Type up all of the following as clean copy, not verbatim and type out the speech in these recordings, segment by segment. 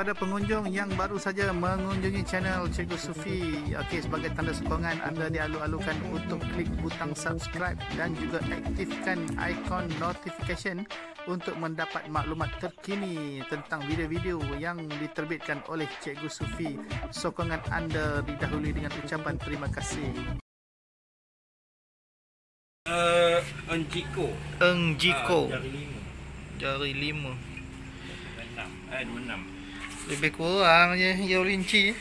kepada pengunjung yang baru saja mengunjungi channel Cikgu Sufi. Okey, sebagai tanda sokongan, anda dialu-alukan untuk klik butang subscribe dan juga aktifkan ikon notification untuk mendapat maklumat terkini tentang video-video yang diterbitkan oleh Cikgu Sufi. Sokongan anda didahului dengan ucapan terima kasih. Ang Jee Kou. Ang Jee Kou. Jari 5. 26. Lebih kurang je Yau Linci.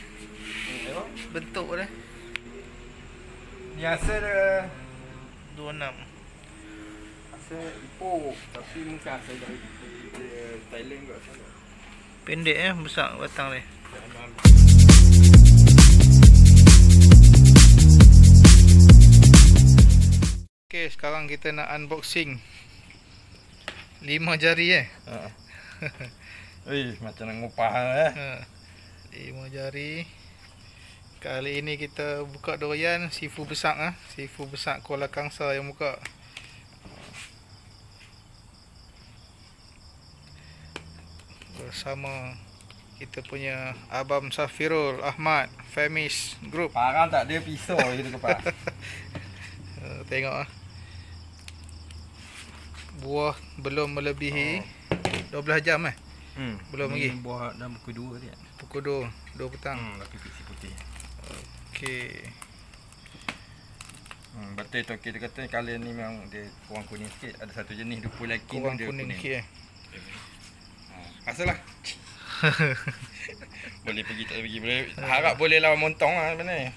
Bentuk dia. Biasa dia 26. Biasa Ipoh, tapi muka saya dari Thailand kot sana. Pendek besar batang dia. Okey, sekarang kita nak unboxing Lima Jari macam nak ngupah Lima Jari. Kali ini kita buka durian sifu besar sifu besar Kuala Kangsar yang buka. Bersama kita punya abang Safirol Ahmad, Famies Group. Parang tak ada pisau je dekat. Tengok buah belum melebihi 12 jam belum lagi. Buah dah pukul 2 dia. Pukul 2, 2 petang. Laki putih. Okey. Betul tu kita kata kali ni memang dia kurang kuning sikit. Ada satu jenis dia pula laki kurang kuning sikit. Asalah. Boleh pergi tak pergi boleh. Harap boleh lawan Monthong sebenarnya.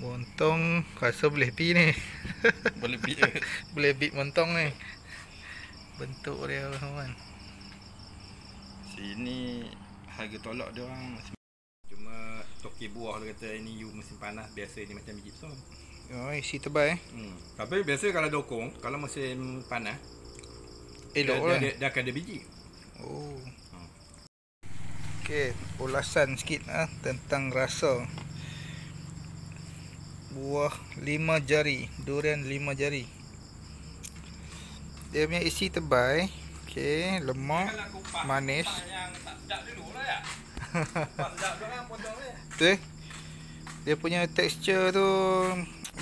Monthong rasa boleh pi ni. Boleh beat boleh beat Monthong ni. Bentuk dia kawan. Sini harga tolak dia orang cuma toki buah dia kata ini you musim panas biasa ni macam biji besar. Oi, si tebal Tapi biasa kalau dokong, kalau musim panas elok dia akan ada biji. Oh. Okey, ulasan sikit tentang rasa. Buah Lima Jari, durian Lima Jari. Dia punya isi tebai, okey, lemak, manis. Dia punya tekstur tu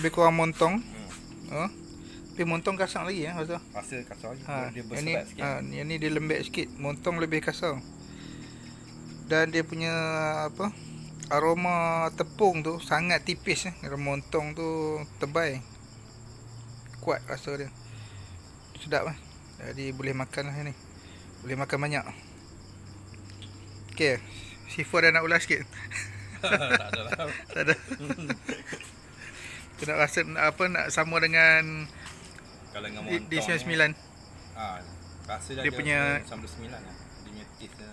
lebih kurang Monthong. Tapi Monthong kasar lagi rasa. Rasa kasar lagi. Dia berserat sikit. Yang ni dia lembek sikit. Monthong lebih kasar. Dan dia punya apa? Aroma tepung tu sangat tipis Monthong tu tebai. Kuat rasa dia. Sedap Jadi boleh makan ni. Boleh makan banyak. Okey. Sifu dah nak ulas sikit. Tak ada lah. Tak ada. Kena rasa apa nak sama dengan kalau dengan Monthong di 99. Rasa dia punya sama 9 lah. Dia punya taste dia.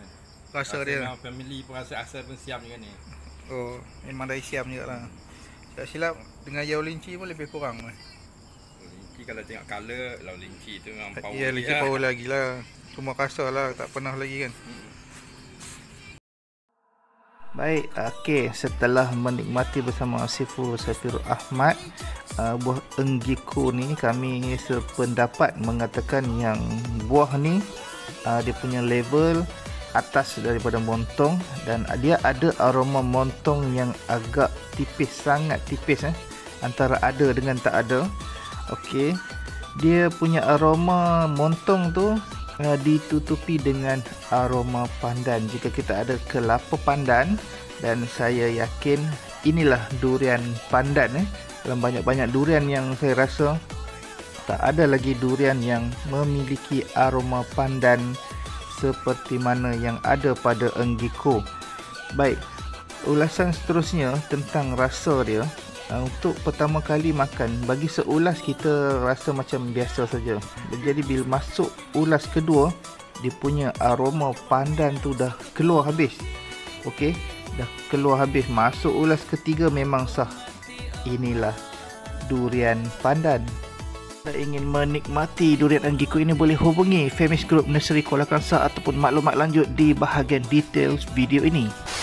Rasa dia. Family pun rasa asal pun siam juga ni. Oh, memang dari Siam jugalah. Tak silap dengan Yau Linci pun lebih kurang. Linci kalau tengok colour, Yau Linci tu memang power. Ya, Linci power lagi lah. Cuma kasar lah, tak pernah lagi kan. Baik, okey, setelah menikmati bersama Cikgu Sufi Ahmad buah Ang Jee Kou ni, kami sependapat mengatakan yang buah ni dia punya level atas daripada Monthong dan dia ada aroma Monthong yang agak tipis, sangat tipis antara ada dengan tak ada. Okey, dia punya aroma Monthong tu ditutupi dengan aroma pandan. Jika kita ada kelapa pandan, dan saya yakin inilah durian pandan dalam banyak-banyak durian yang saya rasa tak ada lagi durian yang memiliki aroma pandan seperti mana yang ada pada Ang Jee Kou. Baik, ulasan seterusnya tentang rasa dia. Untuk pertama kali makan, bagi seulas kita rasa macam biasa saja. Jadi bila masuk ulas kedua, dia punya aroma pandan tu dah keluar habis. Okey, dah keluar habis. Masuk ulas ketiga memang sah. Inilah durian pandan. Jika ingin menikmati durian Ang Jee Kou ini, boleh hubungi Famies Group Nursery Kuala Kangsar ataupun maklumat lanjut di bahagian details video ini.